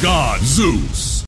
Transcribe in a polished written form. god Zeus.